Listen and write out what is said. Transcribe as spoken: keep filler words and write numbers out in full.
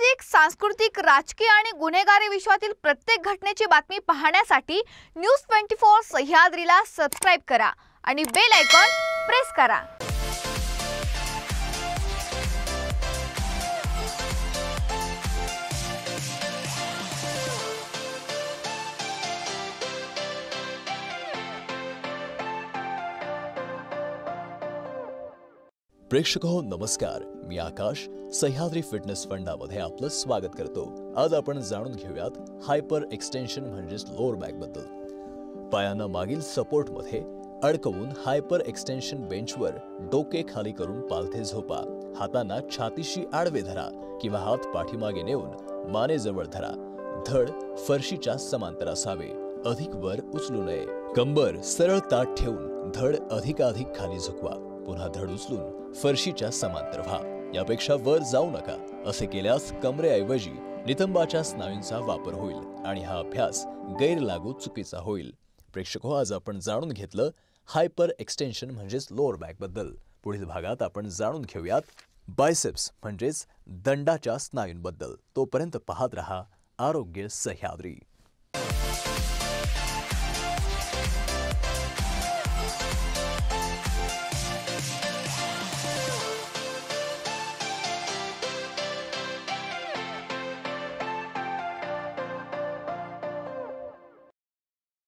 सामाजिक, सांस्कृतिक, राजकीय आणि गुन्हेगारी विश्वातील प्रत्येक घटनेची बातमी पाहण्यासाठी न्यूज चोवीस सह्याद्रीला सबस्क्राइब करा आणि बेल आयकॉन प्रेस करा। प्रेक्षकों नमस्कार, मी आकाश सह्याद्री फिटनेस फंडामध्ये आपलं स्वागत करतो। आज आपण जाणून घेऊयात हायपर एक्सटेंशन म्हणजेच लोअर बॅकबद्दल। पायांना मागील सपोर्टमध्ये अडकवून हायपर एक्सटेंशन बेंचवर डोके खाली करून पालथे झोपा। हातांना छातीशी आडवे धरा किंवा हात पाठीमागे नेऊन मानेजवळ धरा। धड फरशीच्या समांतर असावे, अधिक वर उचलू नये। कंबर सरळ ताठ ठेवून धड अधिकाधिक खाली झुकवा। पुन्हा धड उचलून फरशीच्या समांतर व्हा, यापेक्षा वर जाऊ नका। असे केल्यास कमरेऐवजी नितंबाच्या स्नायूंचा वापर होईल आणि हा अभ्यास गैरलागू चुकीचा होईल। प्रेक्षको, आज आपण जाणून घेतलं हायपर एक्सटेंशन म्हणजेच लोअर बॅक बद्दल। पुढील भागात आपण जाणून घेऊयात बायसेप्स म्हणजेच दंडाच्या स्नायूंबद्दल। तोपर्यंत पाहत रहा आरोग्य सह्याद्री।